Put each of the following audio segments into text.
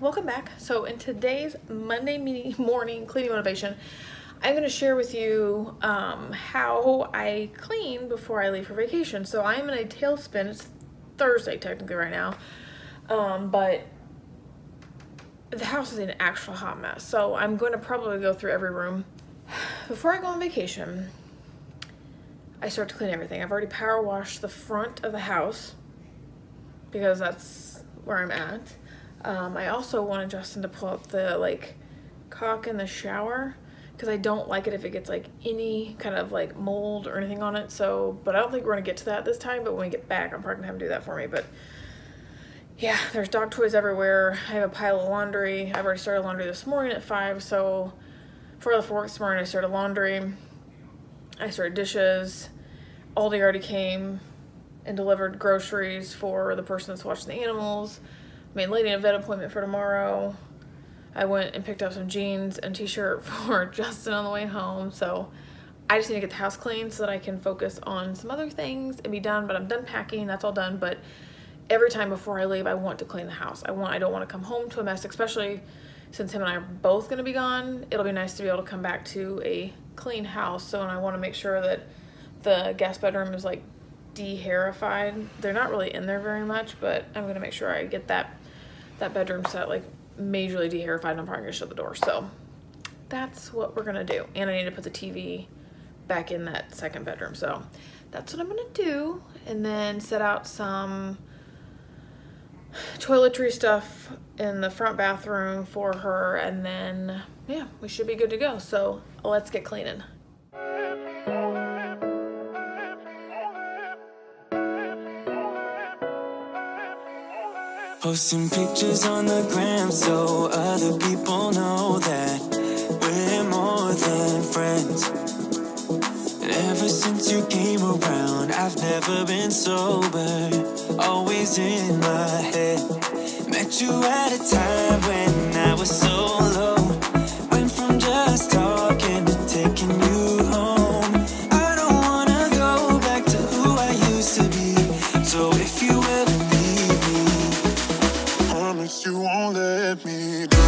Welcome back. So in today's Monday morning cleaning motivation, I'm going to share with you how I clean before I leave for vacation. So I'm in a tailspin. It's Thursday technically right now, but the house is an actual hot mess. So I'm going to probably go through every room. Before I go on vacation, I start to clean everything. I've already power washed the front of the house because that's where I'm at. I also wanted Justin to pull up the cock in the shower because I don't like it if it gets any kind of mold or anything on it. So, but I don't think we're gonna get to that this time, but when we get back, I'm probably gonna have him do that for me. But yeah, there's dog toys everywhere. I have a pile of laundry. I've already started laundry this morning at 5. So before I left for work this morning, I started laundry. I started dishes. Aldi already came and delivered groceries for the person that's watching the animals. I made Lady a vet appointment for tomorrow. I went and picked up some jeans and t-shirt for Justin on the way home. So I just need to get the house clean so that I can focus on some other things and be done. But I'm done packing, that's all done. But every time before I leave, I want to clean the house. I don't want to come home to a mess, especially since him and I are both gonna be gone. It'll be nice to be able to come back to a clean house. So, and I want to make sure that the guest bedroom is de-hairified. They're not really in there very much, but I'm gonna make sure I get that bedroom set majorly de-hairified, and I'm probably gonna shut the door. So that's what we're gonna do. And I need to put the TV back in that second bedroom. So that's what I'm gonna do. And then set out some toiletry stuff in the front bathroom for her. And then yeah, we should be good to go. So let's get cleaning. Posting pictures on the gram so other people know that we're more than friends. And ever since you came around, I've never been sober, always in my head. Met you at a time when I was so low, went from just talking to taking you home. I don't wanna go back to who I used to be, so if you ever leave me, promise you won't let me down.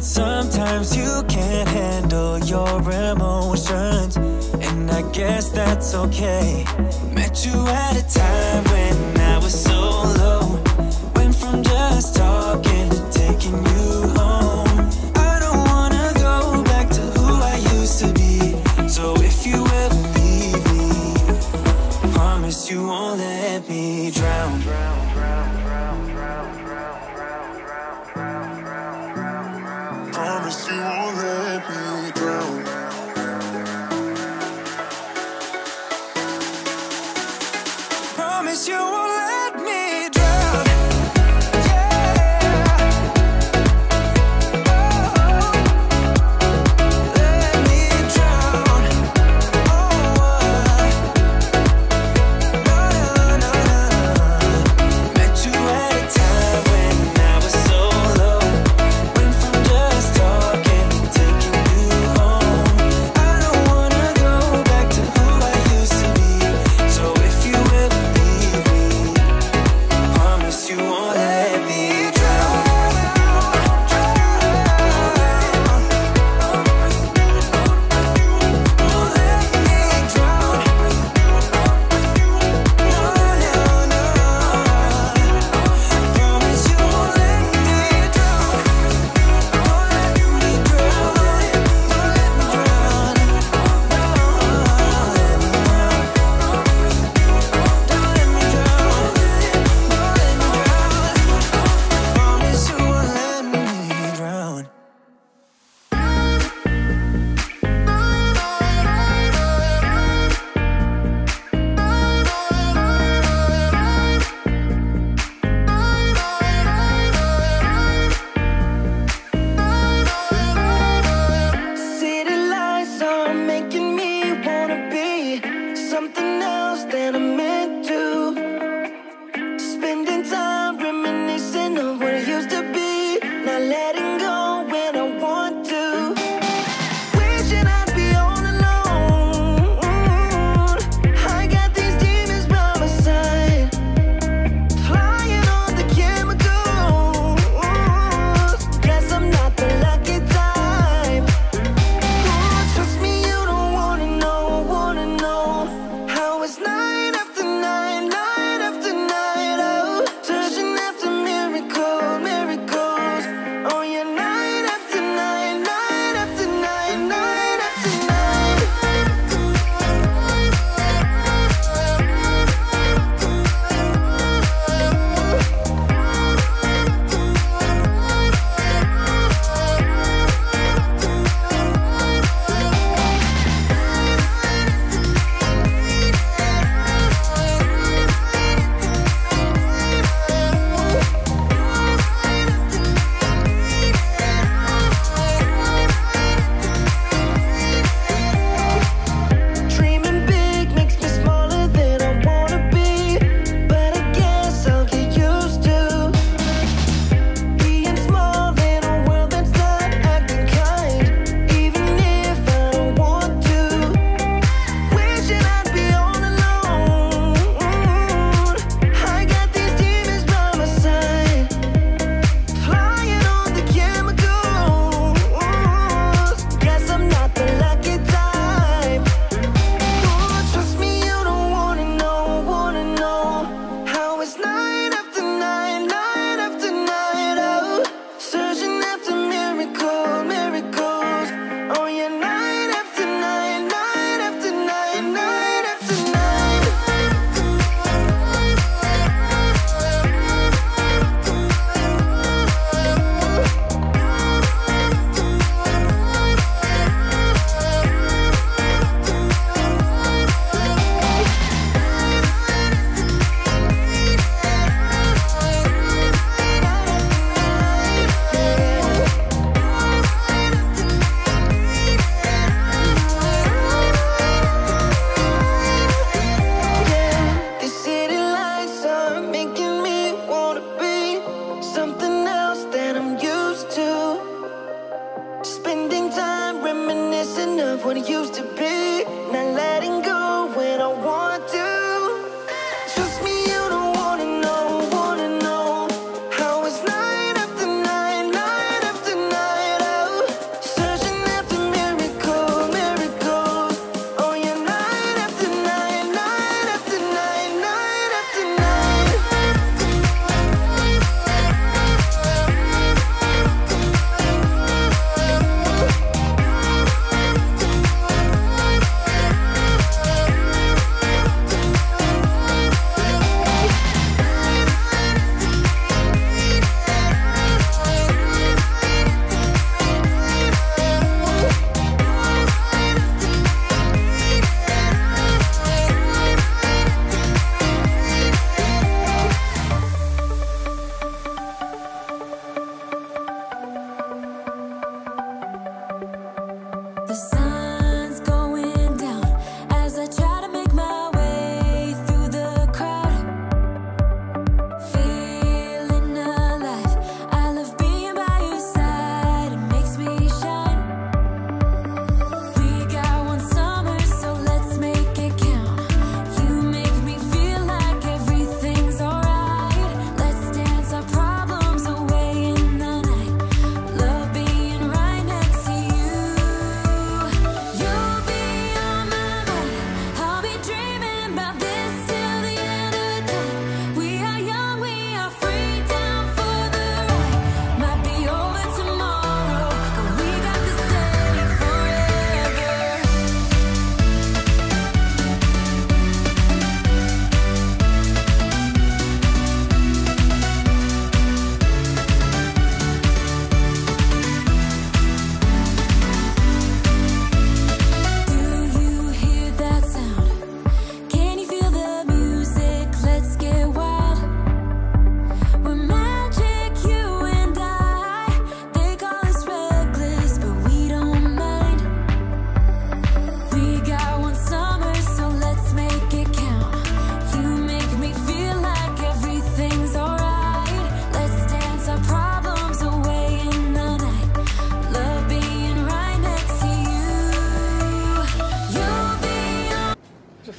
Sometimes you can't handle your emotions, and I guess that's okay. Met you at a time when I was so low, went from just talking to taking you home. I don't wanna go back to who I used to be, so if you ever leave me, promise you won't let me drown. You won't let me drown. Promise you. making me wanna be something else than I'm meant to. Spending time reminiscing of what it used to be, not letting go when I want to. Wishing I'd be all alone. I got these demons by my side, flying on the chemicals. Guess I'm not the lucky type. Trust me, you don't want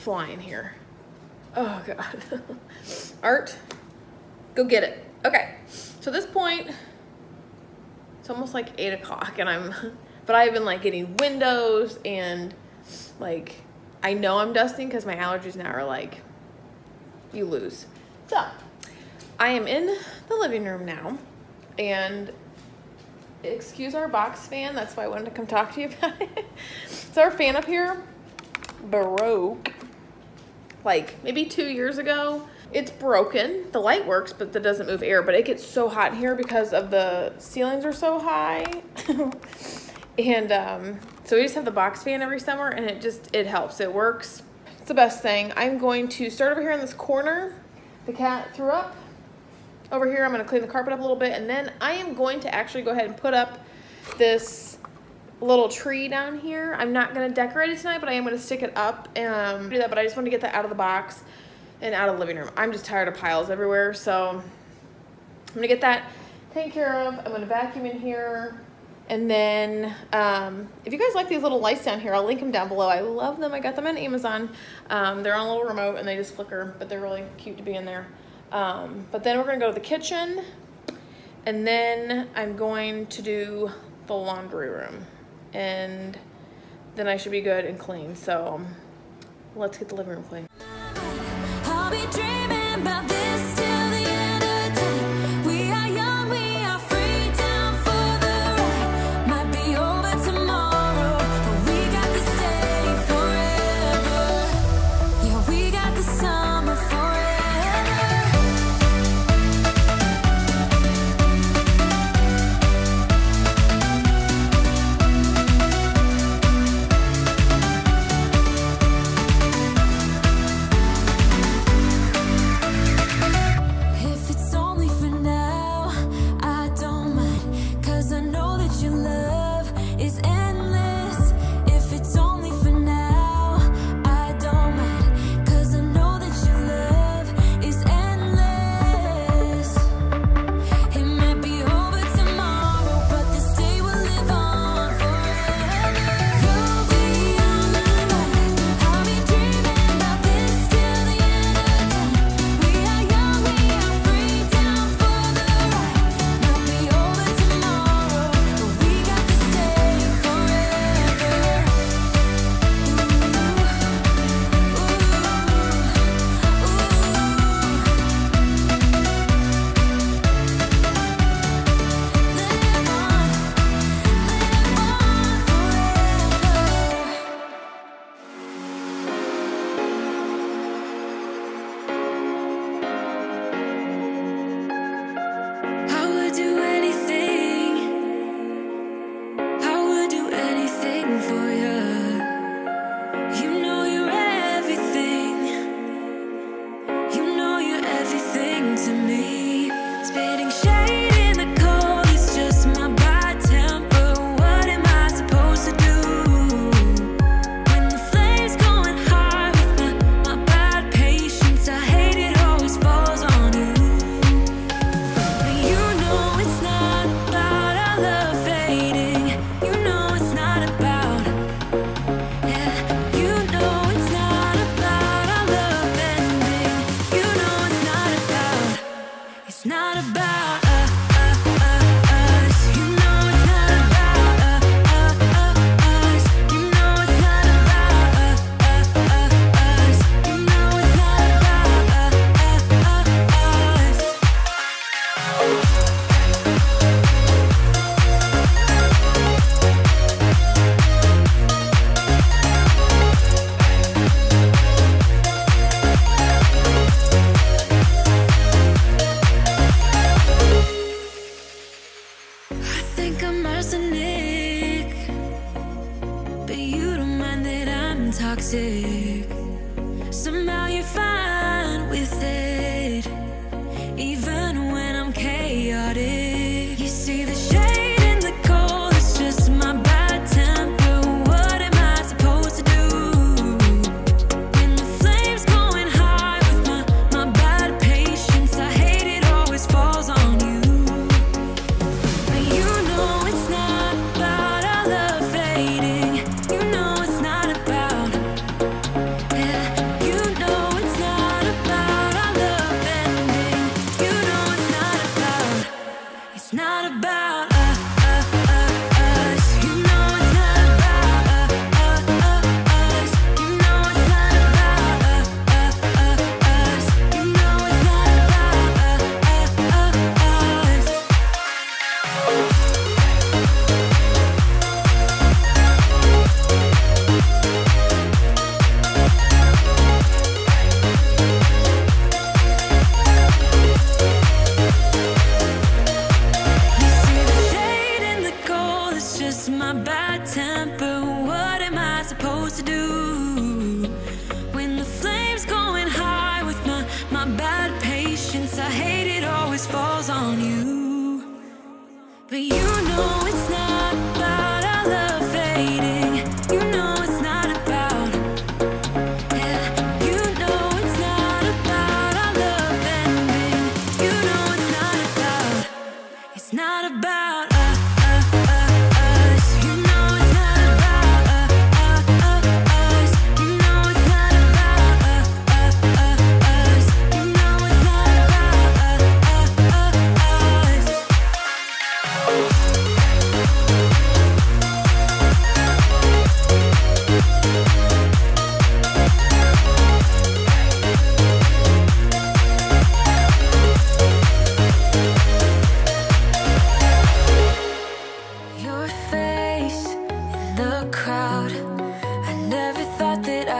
flying here. Oh God. Art, go get it. Okay, so at this point, it's almost like 8 o'clock and but I've been like getting windows and like, I know I'm dusting because my allergies now are like, you lose. So I am in the living room now and excuse our box fan. That's why I wanted to come talk to you about it. So our fan up here broke like maybe 2 years ago. It's broken. The light works, but that doesn't move air, but it gets so hot in here because of the ceilings are so high. And so we just have the box fan every summer and it helps. It works. It's the best thing. I'm going to start over here in this corner. The cat threw up over here. I'm going to clean the carpet up a little bit, and then I am going to actually go ahead and put up this little tree down here. I'm not going to decorate it tonight, but I am going to stick it up and do that, but I just want to get that out of the box and out of the living room. I'm just tired of piles everywhere, so I'm going to get that taken care of. I'm going to vacuum in here. And then if you guys like these little lights down here, I'll link them down below. I love them. I got them on Amazon. They're on a little remote and they just flicker, but they're really cute to be in there. But then we're going to go to the kitchen, and then I'm going to do the laundry room, and then I should be good and clean. So let's get the living room clean. I'll be dreaming about this day.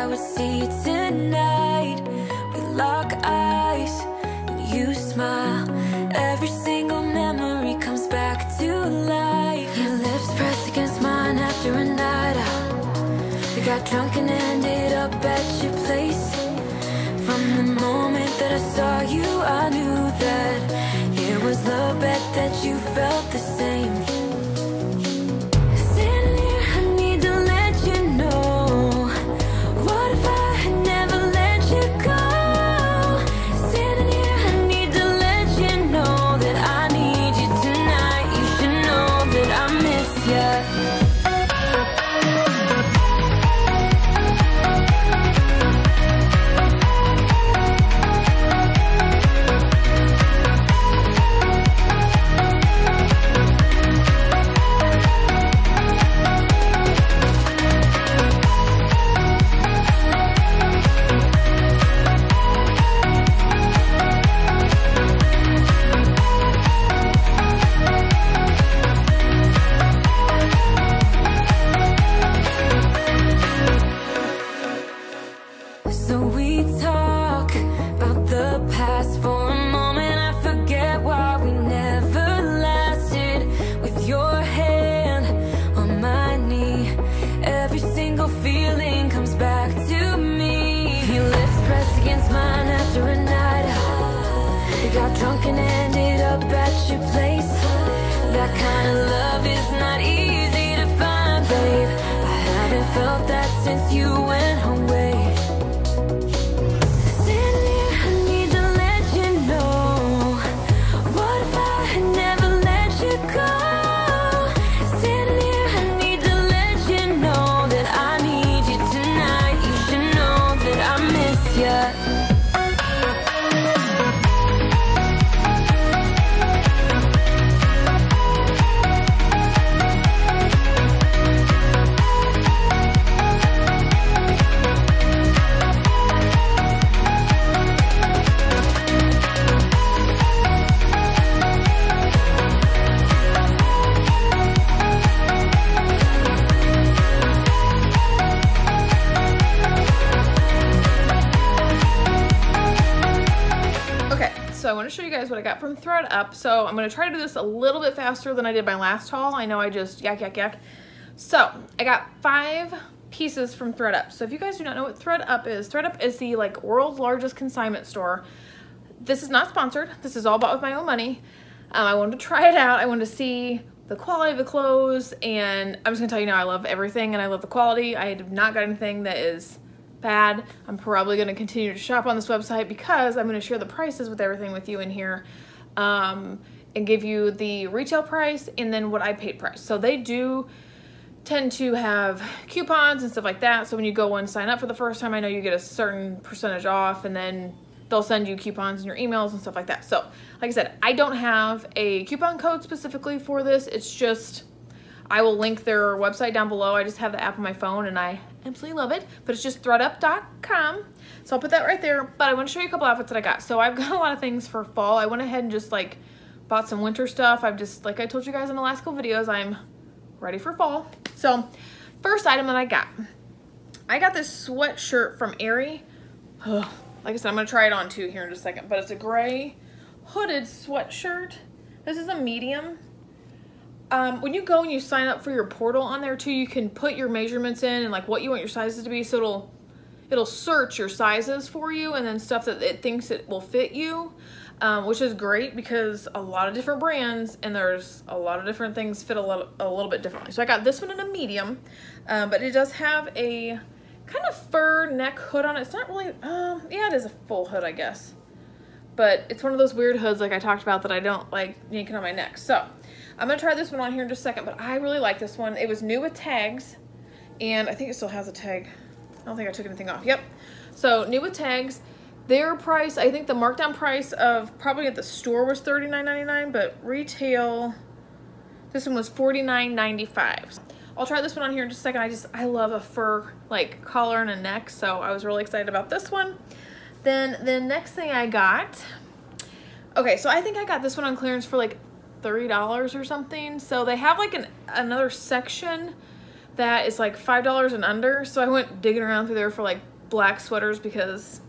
I would see you tonight. We lock eyes and you smile. Every single memory comes back to life. Your lips pressed against mine after a night out. We got drunk and ended up at your place. From the moment that I saw you, I knew that it was love. Bet that you felt the same. What I got from thredUP. So I'm going to try to do this a little bit faster than I did my last haul. I know I just yak. So I got 5 pieces from thredUP. So if you guys do not know what thredUP is the like world's largest consignment store. This is not sponsored. This is all bought with my own money. I wanted to try it out. I wanted to see the quality of the clothes, and I'm just gonna tell you now I love everything and I love the quality. I have not got anything that is bad. I'm probably going to continue to shop on this website because I'm going to share the prices with everything with you in here and give you the retail price and then what I paid price. So they do tend to have coupons and stuff like that. So when you go and sign up for the first time, I know you get a certain percentage off, and then they'll send you coupons in your emails and stuff like that. So like I said, I don't have a coupon code specifically for this. It's just I will link their website down below. I just have the app on my phone and I absolutely love it, but it's just thredUP.com. So I'll put that right there, but I want to show you a couple outfits that I got. So I've got a lot of things for fall. I went ahead and just like bought some winter stuff. I've just, like I told you guys in the last couple videos, I'm ready for fall. So first item that I got this sweatshirt from Aerie. Ugh. Like I said, I'm going to try it on too here in just a second, but it's a gray hooded sweatshirt. This is a medium. When you go and you sign up for your portal on there too, you can put your measurements in and like what you want your sizes to be, so it'll search your sizes for you and then stuff that it thinks it will fit you, which is great because a lot of different brands and there's a lot of different things fit a little bit differently. So I got this one in a medium, but it does have a kind of fur neck hood on it. It's not really, yeah, it is a full hood, I guess, but it's one of those weird hoods like I talked about that I don't like yanking on my neck. So I'm going to try this one on here in just a second, but I really like this one. It was new with tags, and I think it still has a tag. I don't think I took anything off. Yep. So, new with tags. Their price, I think the markdown price of probably at the store was $39.99, but retail, this one was $49.95. I'll try this one on here in just a second. I love a fur, like, collar and a neck, so I was really excited about this one. Then the next thing I got, okay, so I think I got this one on clearance for, like, $30 or something. So they have like another section that is like $5 and under. So I went digging around through there for like black sweaters because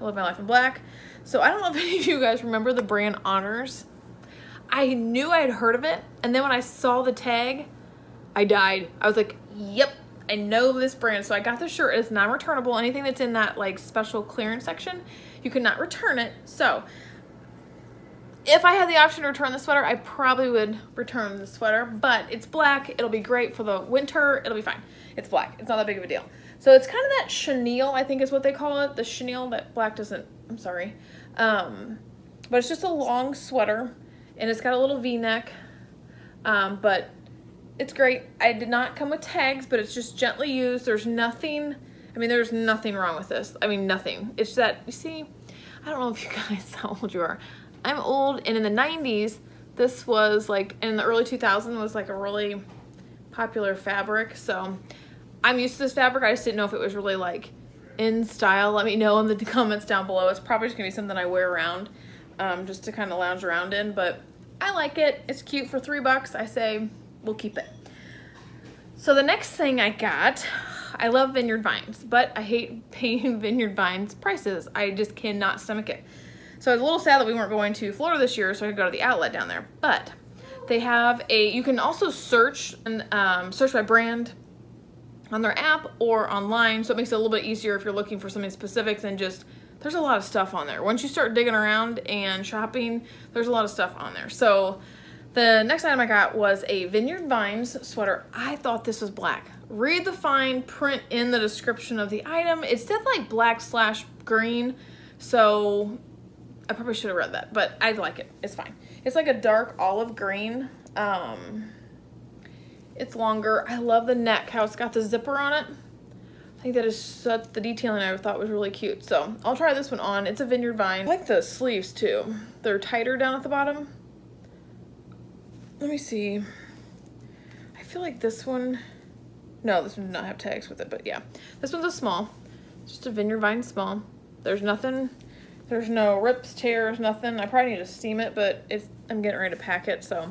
I live my life in black. So I don't know if any of you guys remember the brand Honors. I knew I'd heard of it, and then when I saw the tag, I died. I was like, yep, I know this brand. So I got this shirt. It's non-returnable. Anything that's in that like special clearance section, you cannot return it. So if I had the option to return the sweater, I probably would return the sweater, but it's black. It'll be great for the winter. It'll be fine. It's black. It's not that big of a deal. So it's kind of that chenille, I think is what they call it. The chenille that black doesn't, I'm sorry. But it's just a long sweater and it's got a little V-neck, but it's great. I did not come with tags, but it's just gently used. There's nothing, I mean, there's nothing wrong with this. I mean, nothing. It's that, you see, I don't know if you guys, how old you are. I'm old, and in the 90s, this was like, in the early 2000s was like a really popular fabric, so I'm used to this fabric. I just didn't know if it was really like in style. Let me know in the comments down below. It's probably just gonna be something I wear around, just to kind of lounge around in, but I like it. It's cute for $3. I say we'll keep it. So the next thing I got, I love Vineyard Vines, but I hate paying Vineyard Vines prices. I just cannot stomach it. So I was a little sad that we weren't going to Florida this year, so I could go to the outlet down there. But they have a, you can also search and search by brand on their app or online, so it makes it a little bit easier if you're looking for something specific than just, there's a lot of stuff on there. Once you start digging around and shopping, there's a lot of stuff on there. So the next item I got was a Vineyard Vines sweater. I thought this was black. Read the fine print in the description of the item. It said like black/green, so I probably should have read that, but I like it. It's fine. It's like a dark olive green. It's longer. I love the neck, how it's got the zipper on it. I think that is such the detailing I thought was really cute. So I'll try this one on. It's a Vineyard Vine. I like the sleeves too. They're tighter down at the bottom. Let me see. I feel like this one, no, this one did not have tags with it, but yeah. This one's a small, it's just a Vineyard Vine small. There's nothing. There's no rips, tears, nothing. I probably need to steam it, but it's, I'm getting ready to pack it, so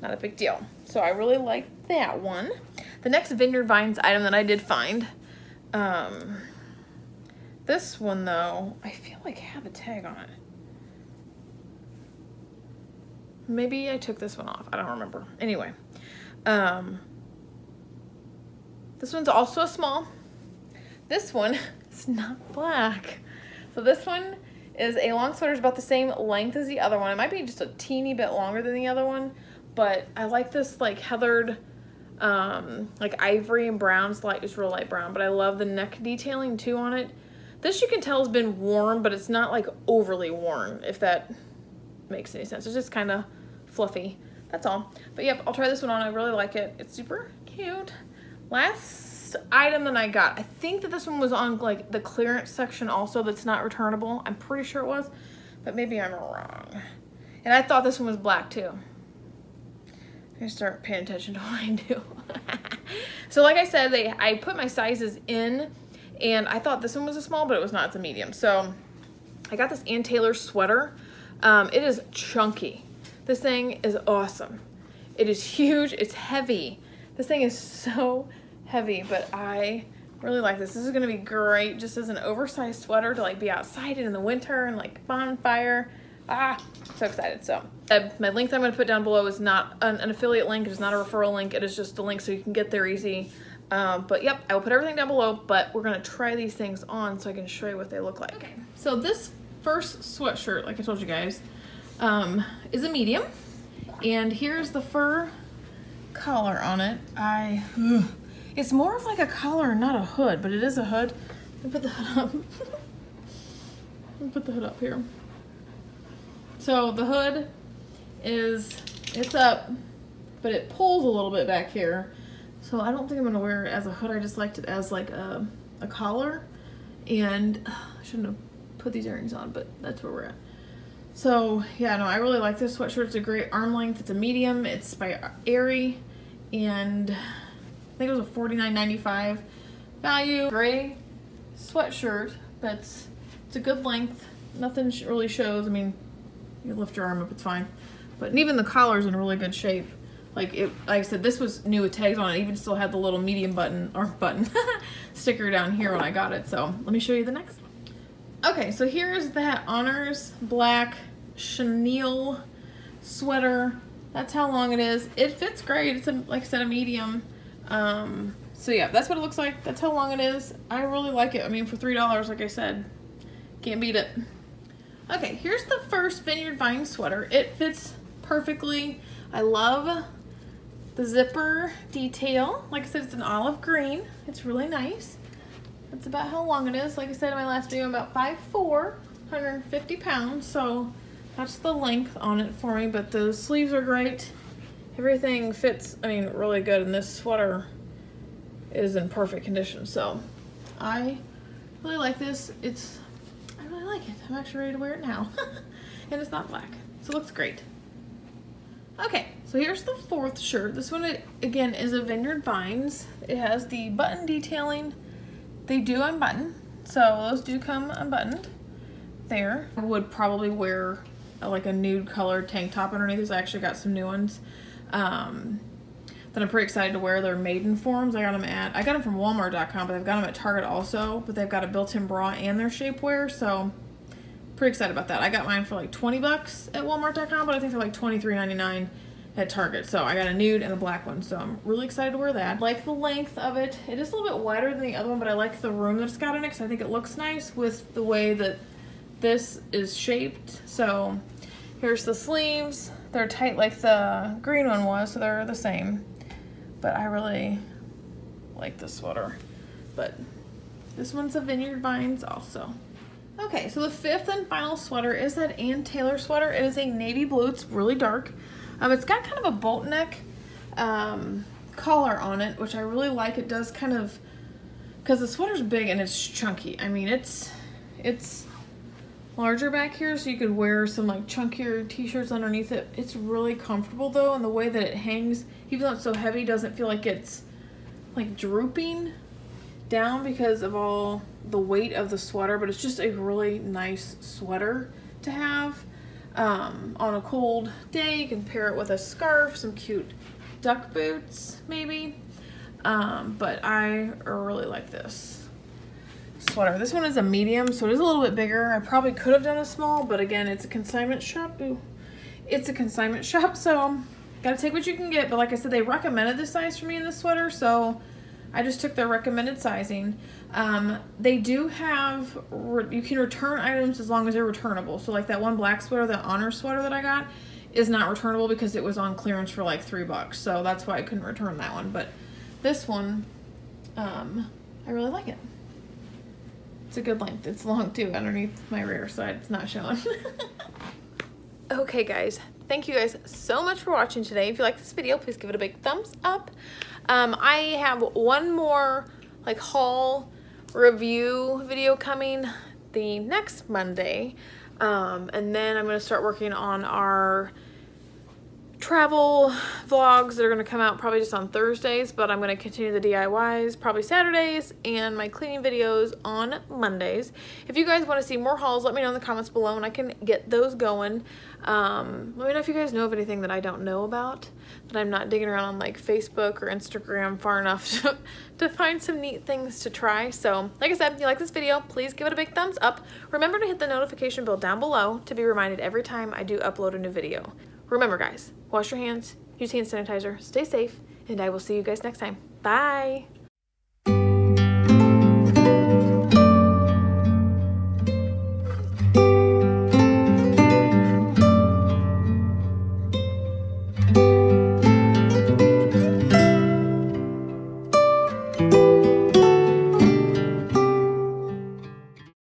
not a big deal. So I really like that one. The next Vineyard Vines item that I did find, this one though, I feel like I have a tag on it. Maybe I took this one off. I don't remember. Anyway, this one's also a small. This one is not black. So this one is a long sweater. It's about the same length as the other one. It might be just a teeny bit longer than the other one, but I like this like heathered, like ivory and brown's light. It's real light brown, but I love the neck detailing too on it. This you can tell has been worn, but it's not like overly worn, if that makes any sense. It's just kind of fluffy, that's all. But yep, I'll try this one on. I really like it. It's super cute. Last item that I got, I think that this one was on like the clearance section also, that's not returnable. I'm pretty sure it was, but maybe I'm wrong. And I thought this one was black too. I'm gonna start paying attention to what I do. So like I said, I put my sizes in, and I thought this one was a small, but it was not. It's a medium. So I got this Ann Taylor sweater. It is chunky. This thing is awesome. It is huge. It's heavy. This thing is so heavy, but I really like this. This is gonna be great just as an oversized sweater to like be outside in the winter and like bonfire. Ah, so excited. So my link that I'm gonna put down below is not an affiliate link. It is not a referral link. It is just a link so you can get there easy. But yep, I will put everything down below, but we're gonna try these things on so I can show you what they look like. Okay, so this first sweatshirt, like I told you guys, is a medium, and here's the fur collar on it. It's more of like a collar, not a hood, but it is a hood. Let me put the hood up. Let me put the hood up here. So the hood is, it's up, but it pulls a little bit back here. So I don't think I'm gonna wear it as a hood. I just liked it as like a collar, and I shouldn't have put these earrings on, but that's where we're at. So yeah, no, I really like this sweatshirt. It's a great arm length. It's a medium. It's by Aerie, and I think it was a $49.95 value. Gray sweatshirt, but it's a good length. Nothing really shows. I mean, you lift your arm up, it's fine. But even the collar's in really good shape. Like I said, this was new with tags on it. It even still had the little medium button, or button, sticker down here when I got it. So let me show you the next one. Okay, so here is that Honors black chenille sweater. That's how long it is. It fits great. It's, like I said, a medium. So yeah, that's what it looks like. That's how long it is. I really like it. I mean, for $3, like I said, can't beat it. Okay, here's the first Vineyard Vine sweater. It fits perfectly. I love the zipper detail. Like I said, it's an olive green. It's really nice. That's about how long it is. Like I said in my last video, I'm about 5'4", 150 pounds. So that's the length on it for me, but the sleeves are great. Everything fits, I mean, really good, and this sweater is in perfect condition. So I really like this. I really like it. I'm actually ready to wear it now. And it's not black, so it looks great. Okay, so here's the fourth shirt. This one, again, is a Vineyard Vines. It has the button detailing. They do unbutton, so those do come unbuttoned there. I would probably wear like a nude colored tank top underneath this. I actually got some new ones that I'm pretty excited to wear. They're Maiden Forms. I got them from Walmart.com, but I've got them at Target also, but they've got a built-in bra and their shapewear, so pretty excited about that. I got mine for like 20 bucks at Walmart.com, but I think they're like $23.99 at Target. So I got a nude and a black one, so I'm really excited to wear that. I like the length of it. It is a little bit wider than the other one, but I like the room that it's got in it because I think it looks nice with the way that this is shaped. So here's the sleeves. They're tight like the green one was, so they're the same. But I really like this sweater. But this one's a Vineyard Vines also. Okay, so the fifth and final sweater is that Ann Taylor sweater. It is a navy blue. It's really dark. It's got kind of a bolt neck collar on it, which I really like. It does kind of, because the sweater's big and it's chunky. I mean, it's larger back here, so you could wear some like chunkier t-shirts underneath it. It's really comfortable though, and the way that it hangs, even though it's so heavy, doesn't feel like it's like drooping down because of all the weight of the sweater. But it's just a really nice sweater to have on a cold day. You can pair it with a scarf, some cute duck boots maybe, but I really like this sweater. This one is a medium, so it is a little bit bigger. I probably could have done a small, but again, it's a consignment shop. Ooh. It's a consignment shop, so gotta take what you can get. But like I said, they recommended this size for me in this sweater, so I just took their recommended sizing. They do have, you can return items as long as they're returnable. So like that one black sweater, the Honor sweater that I got, is not returnable because it was on clearance for like $3. So that's why I couldn't return that one. But this one, I really like it. It's a good length. It's long too underneath my rear side. It's not showing. Okay guys, thank you guys so much for watching today. If you like this video, please give it a big thumbs up. I have one more like haul review video coming the next Monday. And then I'm going to start working on our travel vlogs that are going to come out probably just on Thursdays, but I'm going to continue the DIYs probably Saturdays and my cleaning videos on Mondays. If you guys want to see more hauls, let me know in the comments below and I can get those going. Let me know if you guys know of anything that I don't know about, that I'm not digging around on like Facebook or Instagram far enough to find some neat things to try. So like I said, if you like this video, please give it a big thumbs up. Remember to hit the notification bell down below to be reminded every time I do upload a new video. Remember guys, wash your hands, use hand sanitizer, stay safe, and I will see you guys next time. Bye!